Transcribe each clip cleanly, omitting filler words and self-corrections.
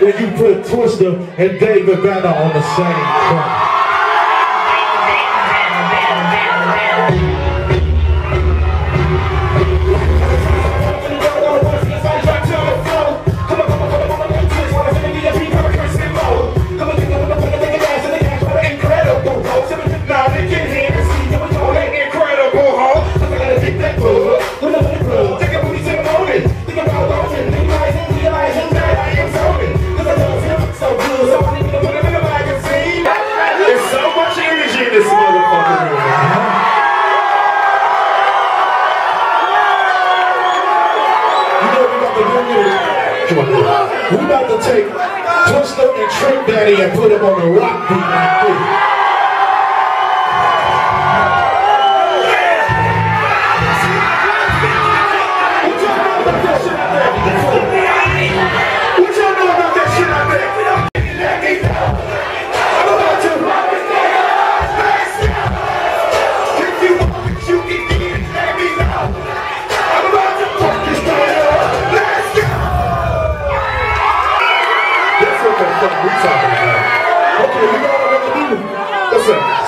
When you put Twista and David Banner on the same track. We're about to take Twista and Trick Daddy and put him on a rock beat like this. What y'all know about that shit out there? We don't get that deep down. I'm about to rock it down. If you want it, you can get that beat down. I'm about to rock this down.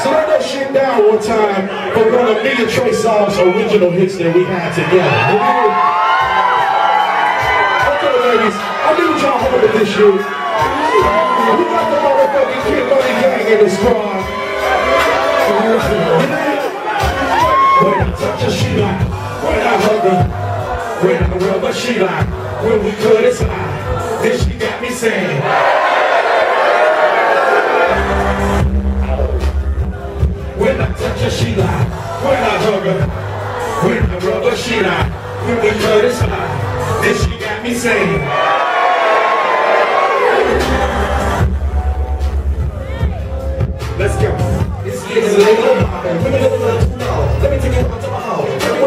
Slow that shit down one time for one of me and Trey Songz original hits that we had together. Okay, ladies, I need y'all hold it this year. We got the motherfucking Kid Money gang in this squad. When I touch her, she like, when I hug her, when I rub her, she like, when we cut it's high, then she got me saying. When I touch her, she lie. When I hug her, when I rub her, she lie. When we cut it's high, then she got me saying. Let's go. This is a little woman. Let me take you out to my home. Let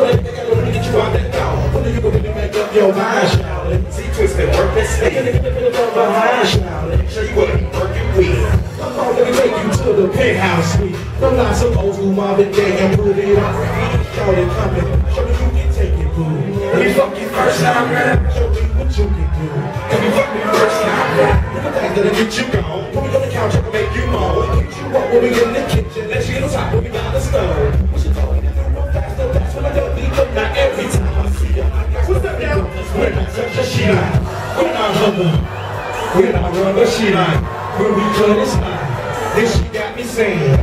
me get you out that door. When you gonna make up your mind, child? Let me see Twista work that stick. Let me get the middle behind, child. Let me show you what I'm working with. Come on, let me take you to the penthouse suite. From lots of old school mom and dad and put it on. Show me you can take it, boo. Let me fuck you first time, man. Show me what you can do. Let me fuck you first time, man. Look at that, let me get you gone. Put me on the couch, I can make you moan. Get you up when we in the kitchen. Let you get on top when we down the stove. What you told me that I run faster, that's when I don't need her. Now every time I see her, I got what's up now? When I touch her, she like. When I hug her, when I rub her, she like. When we cut it's high, then she got me saying.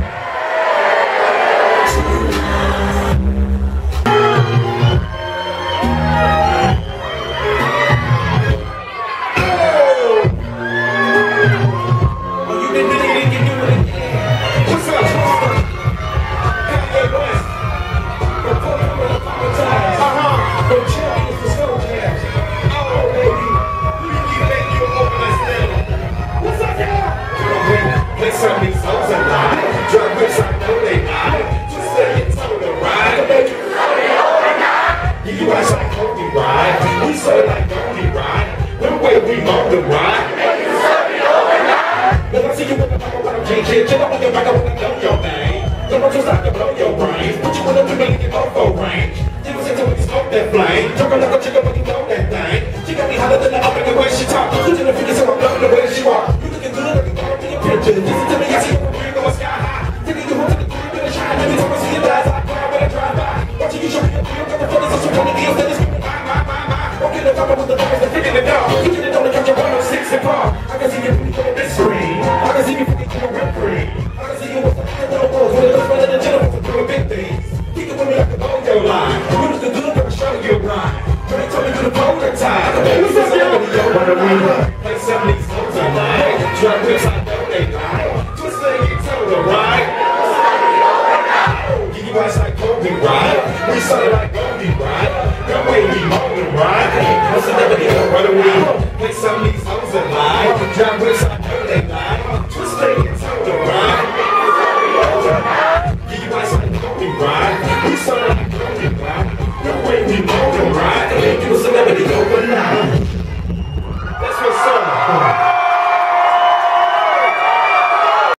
I can see you from the screen. Don't be right. That way we moan and ride. Must have never been a runaway. Play some of these songs and lie. John Wilson.